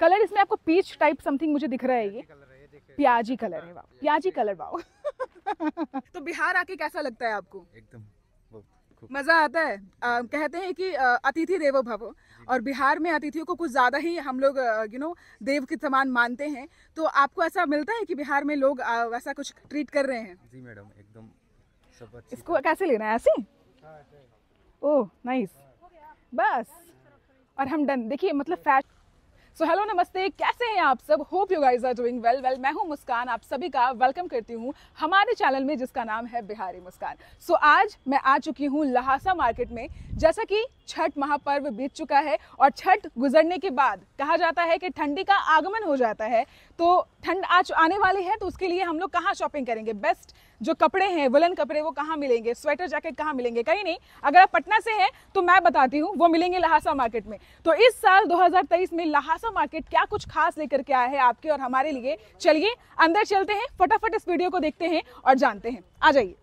Colour इसमें आपको peach type something मुझे दिख रहा है, ये प्याजी कलर है। प्याजी कलर, वाओ। तो बिहार आके कैसा लगता है आपको? एकदम मज़ा आता है। कहते हैं कि अतिथि देवो भव, और बिहार में अतिथियों को कुछ ज़्यादा ही हम लोग यू नो देव के समान मानते हैं। तो आपको ऐसा मिलता है कि बिहार में लोग वैसा कुछ ट्रीट कर रहे हैं? जी मैडम, एकदम सब। इसको कैसे लेना है? ऐसे? ओह नाइस, बस, और हम डन। देखिए मतलब फैट। सो हेलो नमस्ते, कैसे हैं आप सब? Hope you guys are doing well. Well मैं हूं मुस्कान, आप सभी का वेलकम करती हूं हमारे चैनल में जिसका नाम है बिहारी मुस्कान। सो आज मैं आ चुकी हूं ल्हासा मार्केट में। जैसा कि छठ महापर्व बीत चुका है और छठ गुजरने के बाद कहा जाता है कि ठंडी का आगमन हो जाता है, तो ठंड आज आने वाली है, तो उसके लिए हम लोग कहाँ शॉपिंग करेंगे, बेस्ट जो कपड़े हैं वुलन कपड़े वो कहाँ मिलेंगे, स्वेटर जैकेट कहाँ मिलेंगे, कहीं नहीं। अगर आप पटना से हैं तो मैं बताती हूँ, वो मिलेंगे ल्हासा मार्केट में। तो इस साल 2023 में ल्हासा मार्केट क्या कुछ खास लेकर के आया है आपके और हमारे लिए, चलिए अंदर चलते हैं, फटाफट इस वीडियो को देखते हैं और जानते हैं। आ जाइए।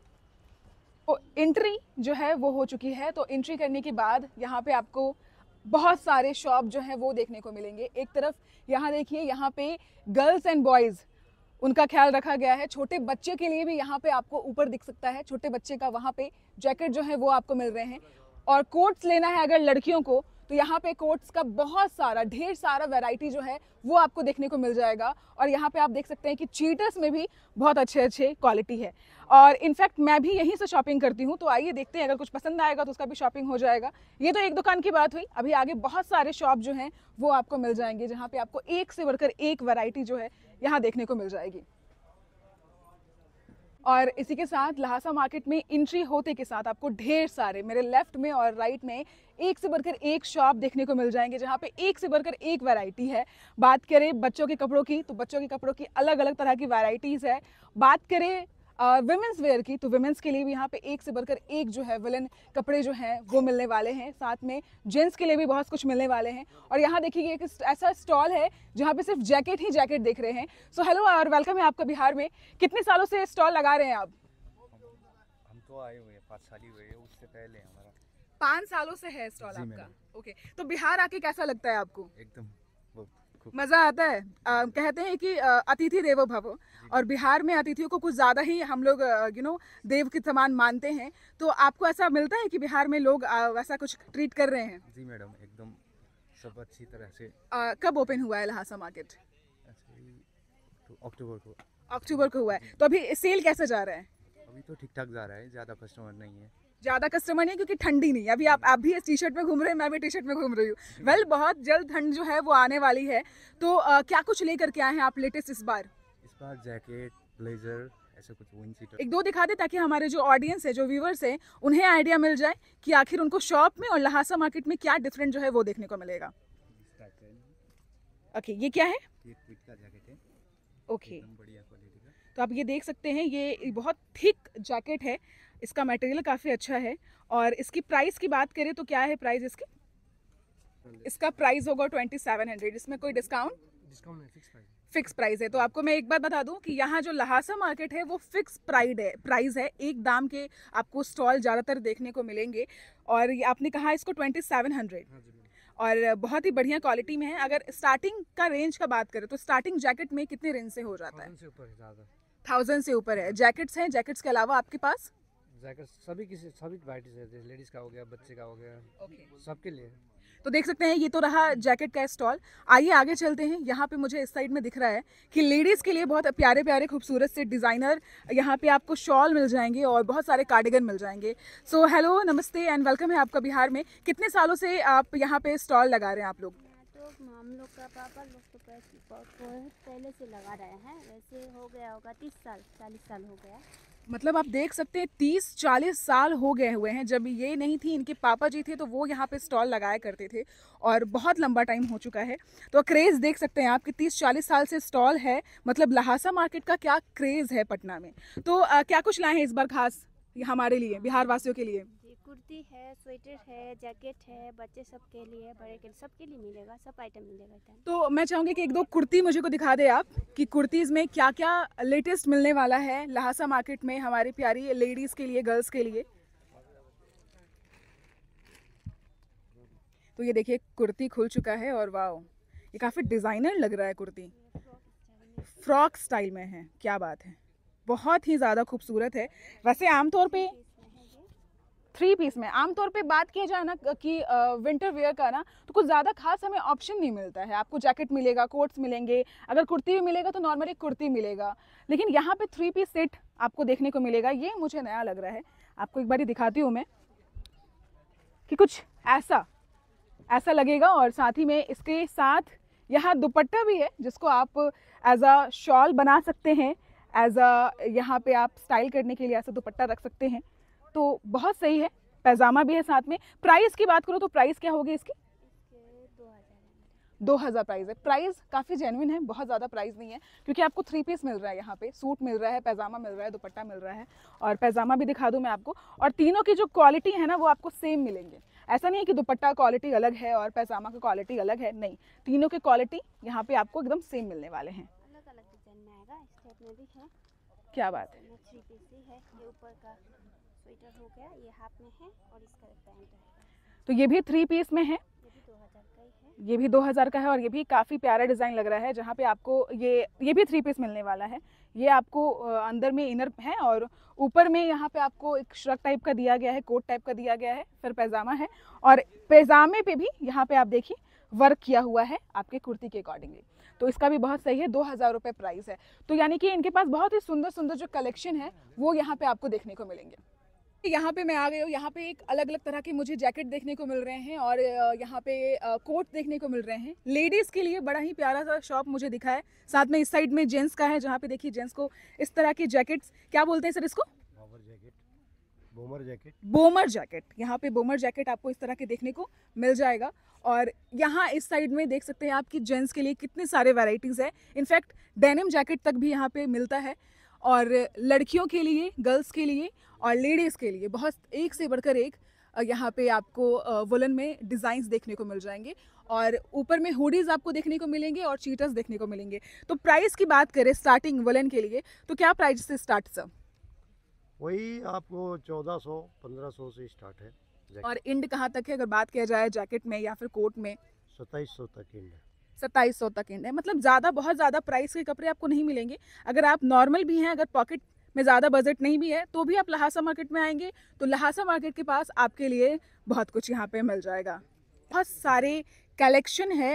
तो एंट्री जो है वो हो चुकी है, तो एंट्री करने के बाद यहाँ पे आपको बहुत सारे शॉप जो हैं वो देखने को मिलेंगे। एक तरफ यहाँ देखिए, यहाँ पे गर्ल्स एंड बॉयज़ उनका ख्याल रखा गया है, छोटे बच्चे के लिए भी यहाँ पे आपको ऊपर दिख सकता है छोटे बच्चे का, वहाँ पे जैकेट जो है वो आपको मिल रहे हैं। और कोट्स लेना है अगर लड़कियों को तो यहाँ पे कोट्स का बहुत सारा ढेर सारा वैरायटी जो है वो आपको देखने को मिल जाएगा। और यहाँ पे आप देख सकते हैं कि चीटर्स में भी बहुत अच्छे अच्छे क्वालिटी है, और इनफैक्ट मैं भी यहीं से शॉपिंग करती हूँ। तो आइए देखते हैं, अगर कुछ पसंद आएगा तो उसका भी शॉपिंग हो जाएगा। ये तो एक दुकान की बात हुई, अभी आगे बहुत सारे शॉप जो हैं वो आपको मिल जाएंगे, जहाँ पे आपको एक से बढ़कर एक वैरायटी जो है यहाँ देखने को मिल जाएगी। और इसी के साथ ल्हासा मार्केट में एंट्री होते के साथ आपको ढेर सारे मेरे लेफ्ट में और राइट में एक से बढ़कर एक शॉप देखने को मिल जाएंगे, जहाँ पे एक से बढ़कर एक वैरायटी है। बात करें बच्चों के कपड़ों की तो बच्चों के कपड़ों की अलग अलग तरह की वैरायटीज़ है। बात करें विमेंस वेयर की तो विमेंस के लिए भी यहाँ पे एक से बढ़कर एक जो है वुलन कपड़े जो हैं वो मिलने वाले हैं। साथ में जेंट्स के लिए भी बहुत कुछ मिलने वाले हैं। और यहाँ देखिए एक ऐसा स्टॉल है जहाँ पे सिर्फ जैकेट ही जैकेट देख रहे हैं। सो हेलो और वेलकम है आपका बिहार में। कितने सालों से स्टॉल लगा रहे हैं आप? हम तो आए हुए 5 साल ही हुए, उससे पहले हमारा 5 सालों से है स्टॉल आपका। ओके, तो बिहार आके कैसा लगता है आपको? एकदम मज़ा आता है। कहते हैं कि अतिथि देवो भव, और बिहार में अतिथियों को कुछ ज़्यादा ही हम लोग यू नो देव के समान मानते हैं। तो आपको ऐसा मिलता है कि बिहार में लोग वैसा कुछ ट्रीट कर रहे हैं? जी मैडम, एकदम सब अच्छी तरह से। कब ओपन हुआ है ल्हासा मार्केट? अक्टूबर को हुआ है। तो अभी सेल कैसे जा रहा है? अभी तो ठीक ठाक जा रहा है, ज़्यादा कस्टमर नहीं है, क्योंकि ठंडी नहीं है अभी। आप भी इस टी शर्ट में घूम रहे हैं, मैं भी टी शर्ट में घूम रही हूँ। वेल बहुत जल्द ठंड जो है वो आने वाली है। तो क्या कुछ लेकर के आए हैं आप लेटेस्ट इस बार? इस बार जैकेट, ब्लेजर, ऐसा कुछ वन सीटर। एक दो दिखा दे ताकि हमारे जो ऑडियंस है, जो व्यूवर्स हैं, उन्हें आइडिया मिल जाए कि आखिर उनको शॉप में और ल्हासा मार्केट में क्या डिफरेंट जो है वो देखने को मिलेगा। ओके, ये क्या है? ओके, तो आप ये देख सकते हैं, ये बहुत थिक जैकेट है, इसका मटेरियल काफ़ी अच्छा है। और इसकी प्राइस की बात करें तो क्या है प्राइस इसकी? इसका प्राइस होगा 2700। इसमें कोई डिस्काउंट नहीं, फिक्स प्राइस है। तो आपको मैं एक बात बता दूं कि यहाँ जो ल्हासा मार्केट है वो फिक्स प्राइस है, एक दाम के आपको स्टॉल ज़्यादातर देखने को मिलेंगे। और आपने कहा इसको 2700, और बहुत ही बढ़िया क्वालिटी में है। अगर स्टार्टिंग का रेंज का बात करें तो स्टार्टिंग जैकेट में कितने रेंज से हो जाता है? 1000 से ऊपर है। जैकेट्स हैं, जैकेट्स के अलावा आपके पास सभी वैरायटीज है, लेडीज का हो गया, बच्चे का हो गया, सबके लिए। तो देख सकते हैं, ये तो रहा जैकेट का स्टॉल। आइए आगे चलते हैं। यहाँ पे मुझे इस साइड में दिख रहा है कि लेडीज़ के लिए बहुत प्यारे प्यारे खूबसूरत से डिज़ाइनर यहाँ पे आपको शॉल मिल जाएंगे और बहुत सारे कार्डिगन मिल जाएंगे। सो हेलो नमस्ते एंड वेलकम है आपका बिहार में। कितने सालों से आप यहाँ पे स्टॉल लगा रहे हैं आप लोग? हम लोग का पापा लोग तो पहले से लगा रहे हैं, वैसे हो गया होगा 30 साल 40 साल हो गया। मतलब आप देख सकते हैं 30-40 साल हो गए हुए हैं। जब ये नहीं थी, इनके पापा जी थे, तो वो यहाँ पे स्टॉल लगाया करते थे, और बहुत लंबा टाइम हो चुका है। तो क्रेज़ देख सकते हैं आप कि 30-40 साल से स्टॉल है। मतलब ल्हासा मार्केट का क्या क्रेज़ है पटना में। तो क्या कुछ लाए हैं इस बार खास हमारे लिए, बिहार वासियों के लिए? कुर्ती है, स्वेटर है, जैकेट है, बच्चे सबके लिए, बड़े के लिए, सबके लिए मिलेगा, सब आइटम मिलेगा। तो मैं चाहूँगी कि एक दो कुर्ती मुझे को दिखा दे आप कि कुर्तीज़ में क्या क्या लेटेस्ट मिलने वाला है ल्हासा मार्केट में हमारी प्यारी लेडीज़ के लिए, गर्ल्स के लिए। तो ये देखिए कुर्ती खुल चुका है, और वाह, ये काफ़ी डिज़ाइनर लग रहा है, कुर्ती फ्रॉक स्टाइल में है, क्या बात है, बहुत ही ज़्यादा खूबसूरत है। वैसे आमतौर पे थ्री पीस में आमतौर पे बात किया जाए ना कि विंटर वेयर का ना, तो कुछ ज़्यादा खास हमें ऑप्शन नहीं मिलता है। आपको जैकेट मिलेगा, कोट्स मिलेंगे, अगर कुर्ती भी मिलेगा तो नॉर्मली कुर्ती मिलेगा, लेकिन यहाँ पे थ्री पीस सेट आपको देखने को मिलेगा। ये मुझे नया लग रहा है, आपको एक बार ही दिखाती हूँ मैं कि कुछ ऐसा लगेगा। और साथ ही में इसके साथ यहाँ दुपट्टा भी है जिसको आप एज अ शॉल बना सकते हैं, एज अ यहाँ पे आप स्टाइल करने के लिए ऐसा दुपट्टा रख सकते हैं, तो बहुत सही है। पैजामा भी है साथ में। प्राइस की बात करो तो प्राइस क्या होगी इसकी? 2000 प्राइस है। प्राइस काफ़ी जेन्युइन है, बहुत ज़्यादा प्राइस नहीं है, क्योंकि आपको थ्री पीस मिल रहा है, यहाँ पे सूट मिल रहा है, पैजामा मिल रहा है, दुपट्टा मिल रहा है। और पैजामा भी दिखा दूँ मैं आपको, और तीनों की जो क्वालिटी है ना वो आपको सेम मिलेंगे। ऐसा नहीं है कि दुपट्टा क्वालिटी अलग है और पैजामा की क्वालिटी अलग है, नहीं, तीनों की क्वालिटी यहाँ पे आपको एकदम सेम मिलने वाले हैं। क्या बात है, तो ये भी थ्री पीस में है, ये भी 2000 का है, और ये भी काफ़ी प्यारा डिज़ाइन लग रहा है, जहाँ पे आपको ये भी थ्री पीस मिलने वाला है। ये आपको अंदर में इनर है और ऊपर में यहाँ पे आपको एक श्रग टाइप का दिया गया है, कोट टाइप का दिया गया है, फिर पैजामा है, और पैजामे पे भी यहाँ पे आप देखिए वर्क किया हुआ है आपके कुर्ती के अकॉर्डिंगली, तो इसका भी बहुत सही है। 2000 रुपये प्राइस है, तो यानी कि इनके पास बहुत ही सुंदर सुंदर जो कलेक्शन है वो यहाँ पे आपको देखने को मिलेंगे। यहाँ पे मैं आ गई हूँ, यहाँ पे एक अलग अलग तरह के मुझे जैकेट देखने को मिल रहे हैं और यहाँ पे कोट देखने को मिल रहे हैं। लेडीज़ के लिए बड़ा ही प्यारा सा शॉप मुझे दिखा है। साथ में इस साइड में जेंट्स का है, जहाँ पे देखिए जेंट्स को इस तरह के जैकेट्स, क्या बोलते हैं सर इसको, बोमर जैकेट, यहाँ पे बोमर जैकेट आपको इस तरह के देखने को मिल जाएगा। और यहाँ इस साइड में देख सकते हैं आपकी जेंट्स के लिए कितने सारे वेराइटीज़ है, इनफैक्ट डेनिम जैकेट तक भी यहाँ पे मिलता है। और लड़कियों के लिए, गर्ल्स के लिए और लेडीज़ के लिए बहुत एक से बढ़कर एक यहाँ पे आपको वुलन में डिज़ाइंस देखने को मिल जाएंगे। और ऊपर में हुडीज़ आपको देखने को मिलेंगे और चीटर्स देखने को मिलेंगे। तो प्राइस की बात करें स्टार्टिंग वुलन के लिए तो क्या प्राइस से स्टार्ट सर? वही आपको 1400-1500 से स्टार्ट है। और इंड कहाँ तक है अगर बात किया जाए जैकेट में या फिर कोट में? 2700 तक इंड है। 2700 तक इंड है, मतलब ज़्यादा, बहुत ज़्यादा प्राइस के कपड़े आपको नहीं मिलेंगे। अगर आप नॉर्मल भी हैं, अगर पॉकेट में ज़्यादा बजट नहीं भी है, तो भी आप ल्हासा मार्केट में आएंगे तो ल्हासा मार्केट के पास आपके लिए बहुत कुछ यहाँ पे मिल जाएगा। बहुत सारे कलेक्शन है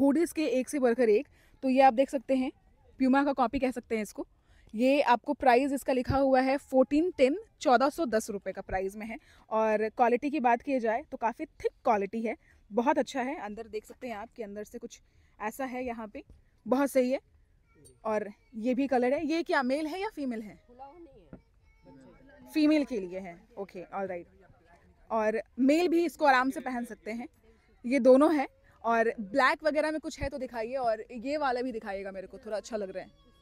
हुडीज़ के एक से बढ़कर एक। तो ये आप देख सकते हैं प्यूमा का कॉपी कह सकते हैं इसको। ये आपको प्राइस इसका लिखा हुआ है 1410, 1410 रुपये का प्राइस में है। और क्वालिटी की बात की जाए तो काफ़ी थिक क्वालिटी है, बहुत अच्छा है। अंदर देख सकते हैं आप कि अंदर से कुछ ऐसा है यहाँ पे, बहुत सही है। और ये भी कलर है, ये क्या मेल है या फीमेल है? फीमेल के लिए है, ओके, ऑल राइट। और मेल भी इसको आराम से पहन सकते हैं, ये दोनों है। और ब्लैक वगैरह में कुछ है तो दिखाइए, और ये वाला भी दिखाइएगा, मेरे को थोड़ा अच्छा लग रहा है।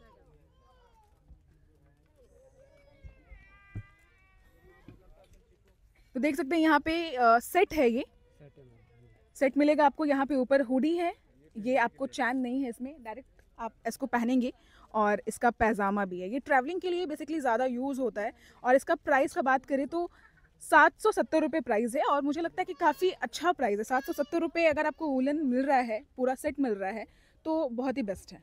तो देख सकते हैं यहाँ पे सेट है, ये सेट मिलेगा आपको। यहाँ पे ऊपर हुडी है, ये आपको चैन नहीं है इसमें, डायरेक्ट आप इसको पहनेंगे। और इसका पैजामा भी है, ये ट्रैवलिंग के लिए बेसिकली ज़्यादा यूज़ होता है। और इसका प्राइस का बात करें तो 770 रुपये प्राइस है, और मुझे लगता है कि काफ़ी अच्छा प्राइस है। 770 रुपये अगर आपको वूलन मिल रहा है, पूरा सेट मिल रहा है, तो बहुत ही बेस्ट है।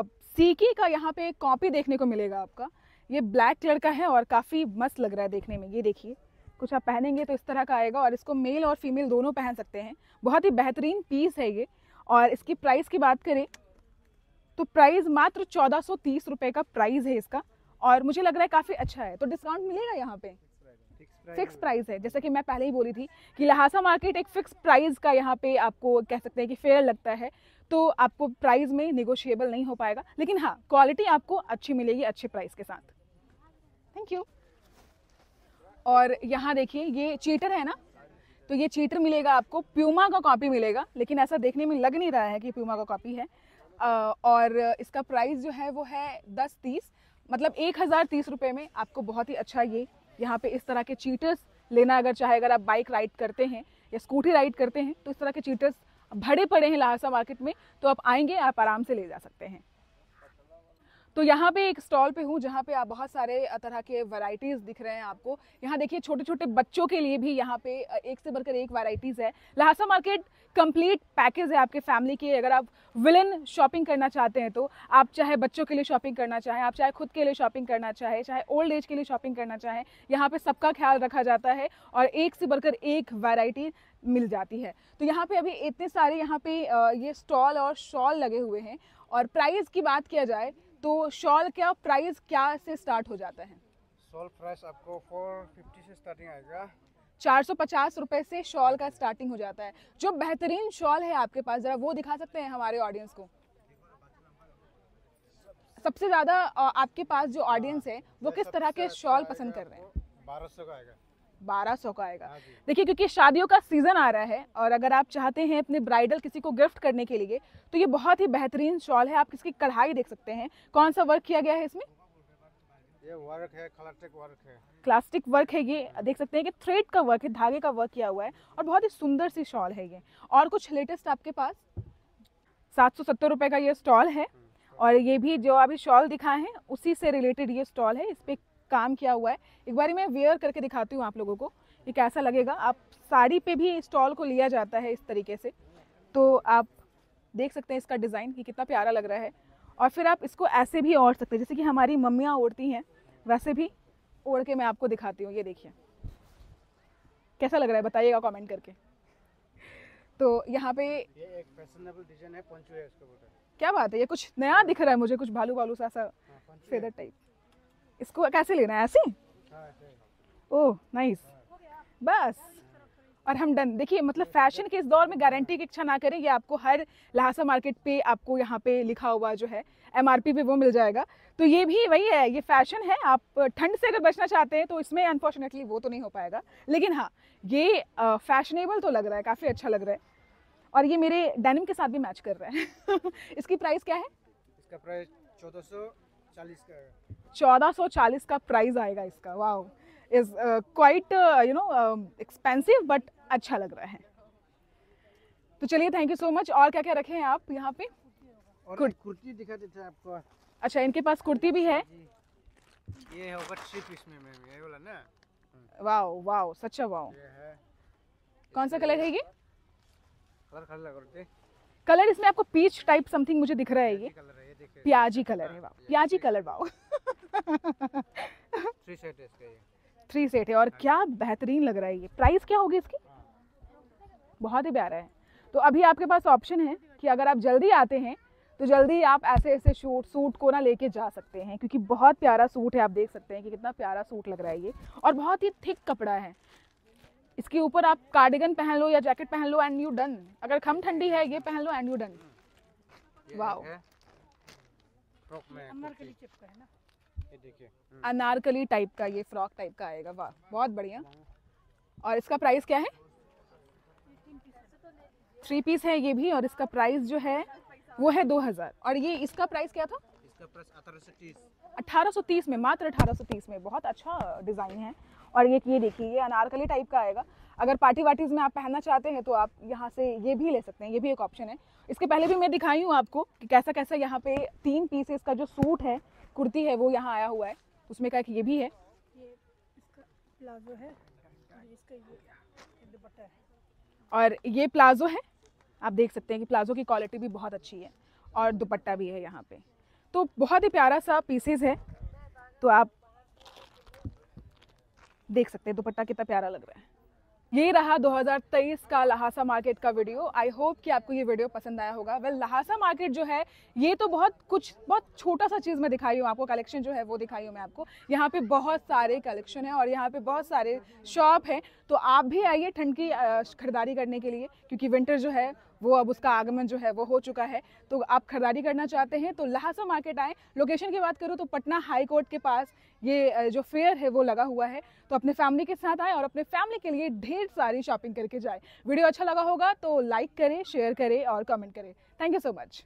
अब सीकी का यहाँ पे एक कॉपी देखने को मिलेगा आपका, ये ब्लैक कलर का है और काफ़ी मस्त लग रहा है देखने में। ये देखिए कुछ आप पहनेंगे तो इस तरह का आएगा, और इसको मेल और फीमेल दोनों पहन सकते हैं। बहुत ही बेहतरीन पीस है ये। और इसकी प्राइस की बात करें तो प्राइस मात्र 1430 रुपये का प्राइस है इसका, और मुझे लग रहा है काफ़ी अच्छा है। तो डिस्काउंट मिलेगा यहाँ पे, फिक्स प्राइस है। जैसा कि मैं पहले ही बोली थी कि ल्हासा मार्केट एक फ़िक्स प्राइस का यहाँ पे आपको कह सकते हैं कि फेयर लगता है, तो आपको प्राइस में निगोशिएबल नहीं हो पाएगा। लेकिन हाँ, क्वालिटी आपको अच्छी मिलेगी अच्छे प्राइस के साथ। Thank you. और यहाँ देखिए ये चीटर है ना, तो ये चीटर मिलेगा आपको, प्यूमा का कॉपी मिलेगा, लेकिन ऐसा देखने में लग नहीं रहा है कि प्यूमा का कॉपी है। और इसका प्राइस जो है वो है 1030, मतलब 1030 रुपये में आपको बहुत ही अच्छा ये यहाँ पे इस तरह के चीटर्स लेना अगर चाहे, अगर आप बाइक राइड करते हैं या स्कूटी राइड करते हैं तो इस तरह के चीटर्स भरे पड़े हैं ल्हासा मार्केट में, तो आप आएंगे आप आराम से ले जा सकते हैं। तो यहाँ पे एक स्टॉल पे हूँ जहाँ पे आप बहुत सारे तरह के वैरायटीज़ दिख रहे हैं आपको। यहाँ देखिए छोटे छोटे बच्चों के लिए भी यहाँ पे एक से बढ़कर एक वैरायटीज़ है। ल्हासा मार्केट कंप्लीट पैकेज है आपके फैमिली के। अगर आप विलन शॉपिंग करना चाहते हैं तो आप चाहे बच्चों के लिए शॉपिंग करना चाहें, आप चाहे खुद के लिए शॉपिंग करना चाहें, चाहे ओल्ड एज के लिए शॉपिंग करना चाहें, यहाँ पर सबका ख्याल रखा जाता है और एक से बढ़कर एक वैरायटी मिल जाती है। तो यहाँ पे अभी इतने सारे यहाँ पे ये स्टॉल और शॉल लगे हुए हैं। और प्राइस की बात किया जाए तो शॉल का प्राइस क्या से स्टार्ट हो जाता है? शॉल प्राइस आपको 450 से स्टार्टिंग आएगा। 450 रुपये से शॉल का स्टार्टिंग हो जाता है। जो बेहतरीन शॉल है आपके पास, जरा वो दिखा सकते हैं हमारे ऑडियंस को? सबसे ज़्यादा आपके पास जो ऑडियंस है वो किस तरह के शॉल पसंद कर रहे हैं? 1200 का आएगा। 1200 का आएगा। देखिए क्योंकि शादियों का सीज़न आ रहा है और अगर आप चाहते हैं अपने ब्राइडल किसी को गिफ्ट करने के लिए तो ये बहुत ही बेहतरीन शॉल है। आप इसकी कढ़ाई देख सकते हैं। कौन सा वर्क किया गया है इसमें? ये वर्क है, क्लास्टिक वर्क है। क्लास्टिक वर्क है, ये देख सकते हैं कि थ्रेड का वर्क है, धागे का वर्क किया हुआ है और बहुत ही सुंदर सी शॉल है ये। और कुछ लेटेस्ट आपके पास? 770 रुपये का ये स्टॉल है और ये भी जो अभी शॉल दिखा है उसी से रिलेटेड ये स्टॉल है। इस पर काम किया हुआ है। एक बारी मैं वेयर करके दिखाती हूँ आप लोगों को ये कैसा लगेगा। आप साड़ी पे भी स्टॉल को लिया जाता है इस तरीके से, तो आप देख सकते हैं इसका डिज़ाइन कि कितना प्यारा लग रहा है। और फिर आप इसको ऐसे भी ओढ़ सकते हैं जैसे कि हमारी मम्मियाँ ओढ़ती हैं, वैसे भी ओढ़ के मैं आपको दिखाती हूँ। ये देखिए कैसा लग रहा है, बताइएगा कॉमेंट करके। तो यहाँ पे ये एक फैशनेबल डिजाइन है, पंचू है इसका बॉर्डर। क्या बात है, ये कुछ नया दिख रहा है मुझे, कुछ भालू भालू सा फेदर टाइप। इसको कैसे लेना है? ऐसे? ओह नाइस, बस और हम डन। देखिए मतलब फैशन के इस दौर में गारंटी की इच्छा ना करें, ये आपको हर ल्हासा मार्केट पे आपको यहाँ पे लिखा हुआ जो है MRP पे वो मिल जाएगा। तो ये भी वही है, ये फैशन है। आप ठंड से अगर बचना चाहते हैं तो इसमें अनफॉर्चुनेटली वो तो नहीं हो पाएगा, लेकिन हाँ ये फैशनेबल तो लग रहा है, काफ़ी अच्छा लग रहा है और ये मेरे डेनिम के साथ भी मैच कर रहा है। इसकी प्राइस क्या है? इसका प्राइस 1440 का है। 1440 का प्राइस आएगा इसका। Wow, is quite you know expensive but अच्छा लग रहा है। तो चलिए थैंक यू सो मच। और क्या क्या रखे हैं आप यहाँ पे? और कुर्ती दिखा देते हैं आपको। अच्छा, इनके पास कुर्ती भी है। ये होगा 3 पीस में मैम, ये वाला ना। वाओ वाओ, सच्चा वाओ। कौन सा कलर है ये? कलर इसमें आपको पीच टाइप समथिंग मुझे दिख रहा है। ये प्याजी कलर है। वाओ, प्याजी कलर, वाओ। 3 सेट है इसका, ये 3 सेट है और क्या बेहतरीन लग रहा है ये। प्राइस क्या होगी इसकी? बहुत ही प्यारा है। तो अभी आपके पास ऑप्शन है कि अगर आप जल्दी आते हैं तो जल्दी आप ऐसे ऐसे सूट को ना लेके जा सकते हैं, क्योंकि बहुत प्यारा सूट है। आप देख सकते हैं कि कितना प्यारा सूट लग रहा है ये और बहुत ही थिक कपड़ा है। इसके ऊपर आप कार्डिगन पहन लो या जैकेट पहन लो एंड यू डन। अगर कम ठंडी है ये पहन लो एंड यू डन। वाओ, ये देखिए अनारकली टाइप का, ये फ्रॉक टाइप का आएगा। वाह बहुत बढ़िया। और इसका प्राइस क्या है? 3 पीस है ये भी और इसका प्राइस जो है वो है 2000। और ये इसका प्राइस क्या था? इसका प्राइस 1830 में, मात्र 1830 में। बहुत अच्छा डिज़ाइन है। और ये देखिए ये अनारकली टाइप का आएगा। अगर पार्टी वार्टीज़ में आप पहनना चाहते हैं तो आप यहाँ से ये भी ले सकते हैं, ये भी एक ऑप्शन है। इसके पहले भी मैं दिखाई हूँ आपको कि कैसा कैसा यहाँ पे 3 पीसेस का जो सूट है, कुर्ती है वो यहाँ आया हुआ है, उसमें का एक ये भी है। और ये प्लाजो है, आप देख सकते हैं कि प्लाजो की क्वालिटी भी बहुत अच्छी है और दुपट्टा भी है यहाँ पे। तो बहुत ही प्यारा सा पीसेस है, तो आप देख सकते हैं दुपट्टा कितना प्यारा लग रहा है। ये रहा 2023 का ल्हासा मार्केट का वीडियो। आई होप कि आपको ये वीडियो पसंद आया होगा। वेल ल्हासा मार्केट जो है ये तो बहुत छोटा सा चीज़ मैं दिखाई हूँ आपको, कलेक्शन जो है वो दिखाई हूँ मैं आपको। यहाँ पे बहुत सारे कलेक्शन है और यहाँ पे बहुत सारे शॉप हैं, तो आप भी आइए ठंड की खरीदारी करने के लिए, क्योंकि विंटर जो है वो अब उसका आगमन जो है वो हो चुका है। तो आप खरीदारी करना चाहते हैं तो ल्हासा मार्केट आएँ। लोकेशन की बात करूँ तो पटना हाई कोर्ट के पास ये जो फेयर है वो लगा हुआ है। तो अपने फैमिली के साथ आएँ और अपने फैमिली के लिए ढेर सारी शॉपिंग करके जाएँ। वीडियो अच्छा लगा होगा तो लाइक करें, शेयर करें और कमेंट करें। Thank you so much.